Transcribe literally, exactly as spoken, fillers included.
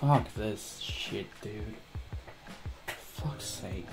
Fuck this shit, dude. Fuck's sake.